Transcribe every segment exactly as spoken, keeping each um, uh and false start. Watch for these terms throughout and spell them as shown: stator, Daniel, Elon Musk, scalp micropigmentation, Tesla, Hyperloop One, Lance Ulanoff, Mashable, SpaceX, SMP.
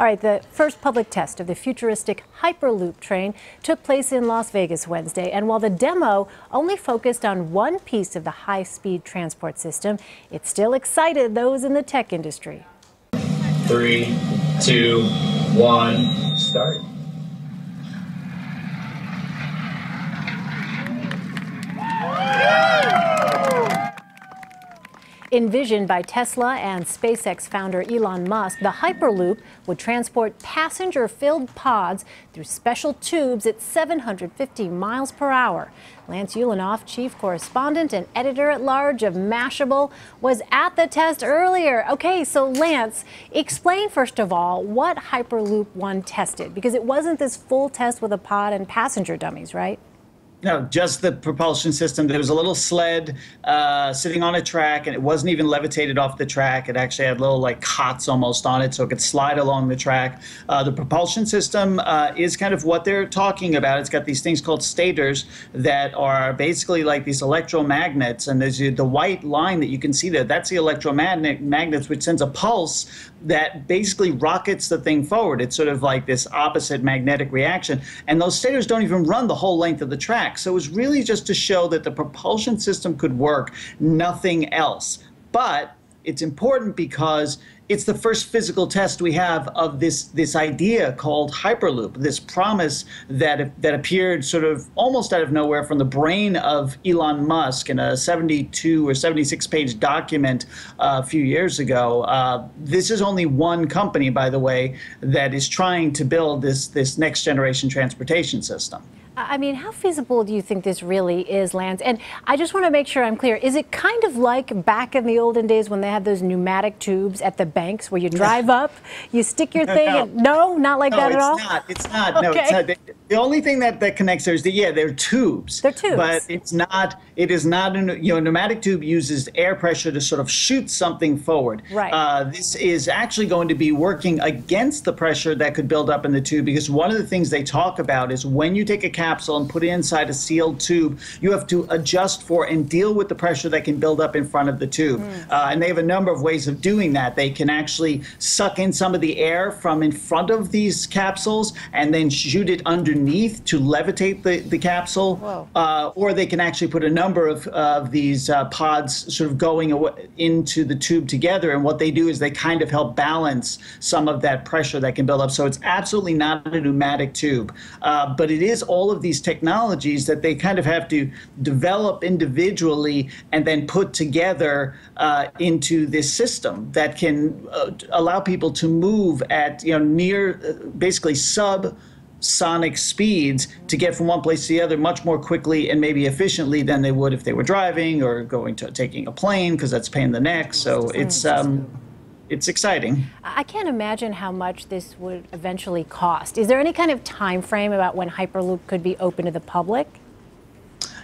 All right, the first public test of the futuristic Hyperloop train took place in Las Vegas Wednesday, and while the demo only focused on one piece of the high-speed transport system, it still excited those in the tech industry. Three, two, one, start. Envisioned by Tesla and SpaceX founder Elon Musk, the Hyperloop would transport passenger-filled pods through special tubes at seven hundred fifty miles per hour. Lance Ulanoff, chief correspondent and editor-at-large of Mashable, was at the test earlier. Okay, so Lance, explain first of all what Hyperloop One tested, because it wasn't this full test with a pod and passenger dummies, right? No, just the propulsion system. There was a little sled uh, sitting on a track, and it wasn't even levitated off the track. It actually had little like cots almost on it, so it could slide along the track. Uh, the propulsion system uh, is kind of what they're talking about. It's got these things called stators that are basically like these electromagnets, and there's the white line that you can see there. That's the electromagnet magnets, which sends a pulse that basically rockets the thing forward. It's sort of like this opposite magnetic reaction, and those stators don't even run the whole length of the track. So it was really just to show that the propulsion system could work, nothing else. But it's important because it's the first physical test we have of this, this idea called Hyperloop, this promise that, that appeared sort of almost out of nowhere from the brain of Elon Musk in a seventy-two or seventy-six page document uh, a few years ago. Uh, this is only one company, by the way, that is trying to build this, this next generation transportation system. I mean, how feasible do you think this really is, Lance? And I just want to make sure I'm clear. Is it kind of like back in the olden days when they had those pneumatic tubes at the banks where you drive up, you stick your no, thing? No, and, no not like no, that at all? No, it's not. It's not. Okay. No, it's not. The only thing that, that connects there is the, yeah, they're tubes. They're tubes. But it's not, it is not, a, you know, a pneumatic tube uses air pressure to sort of shoot something forward. Right. Uh, this is actually going to be working against the pressure that could build up in the tube, because one of the things they talk about is when you take a capsule and put it inside a sealed tube, you have to adjust for and deal with the pressure that can build up in front of the tube. Mm. Uh, and they have a number of ways of doing that. They can actually suck in some of the air from in front of these capsules and then shoot it underneath to levitate the, the capsule. Uh, or they can actually put a number of, of these uh, pods sort of going away into the tube together. And what they do is they kind of help balance some of that pressure that can build up. So it's absolutely not a pneumatic tube, uh, but it is all of these technologies that they kind of have to develop individually and then put together uh, into this system that can uh, allow people to move at, you know, near uh, basically subsonic speeds to get from one place to the other much more quickly and maybe efficiently than they would if they were driving or going to taking a plane, because that's a pain in the neck. So it's um, it's exciting. I can't imagine how much this would eventually cost. Is there any kind of time frame about when Hyperloop could be open to the public?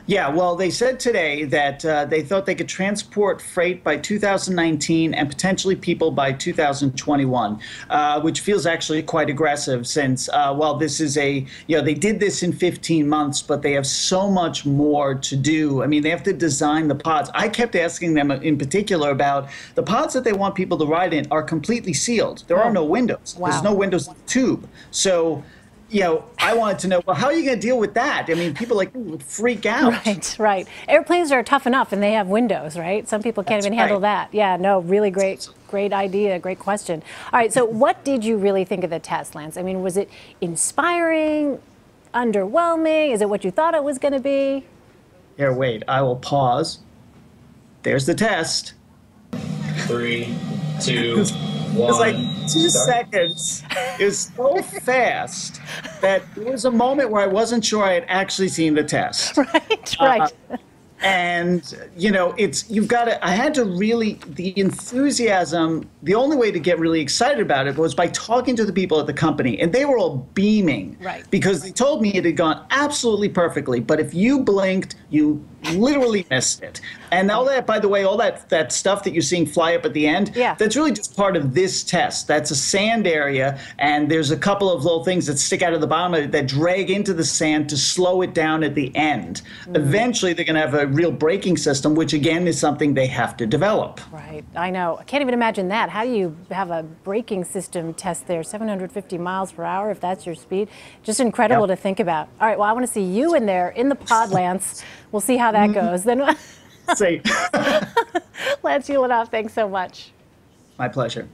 Yeah, well, they said today that uh, they thought they could transport freight by two thousand nineteen and potentially people by two thousand twenty-one, uh, which feels actually quite aggressive since, uh, well, this is a, you know, they did this in fifteen months, but they have so much more to do. I mean, they have to design the pods. I kept asking them in particular about the pods that they want people to ride in are completely sealed. There are no windows. Wow. There's no windows in the tube. So, you know, I wanted to know, well, how are you going to deal with that? I mean, people like would freak out. Right, right. Airplanes are tough enough and they have windows, right? Some people can't That's even right. handle that. Yeah, no, really great, great idea, great question. All right, so what did you really think of the test, Lance? I mean, was it inspiring, underwhelming? Is it what you thought it was going to be? Here, wait, I will pause. There's the test. Three, two, one. It's like two seconds. It was so fast that there was a moment where I wasn't sure I had actually seen the test. Right, right. Uh, and, you know, it's, you've got to, I had to really, the enthusiasm, the only way to get really excited about it was by talking to the people at the company, and they were all beaming. Right. Because they told me it had gone absolutely perfectly, but if you blinked, you literally missed it. And all that, by the way, all that, that stuff that you're seeing fly up at the end, yeah. that's really just part of this test. That's a sand area, and there's a couple of little things that stick out of the bottom of it that drag into the sand to slow it down at the end. Mm-hmm. Eventually, they're going to have a real braking system, which, again, is something they have to develop. Right. I know. I can't even imagine that. How do you have a braking system test there? seven hundred fifty miles per hour, if that's your speed? Just incredible yep. to think about. All right. Well, I want to see you in there, in the pod, Lance. We'll see how that goes. Then, Lance Ulanoff, thanks so much. My pleasure.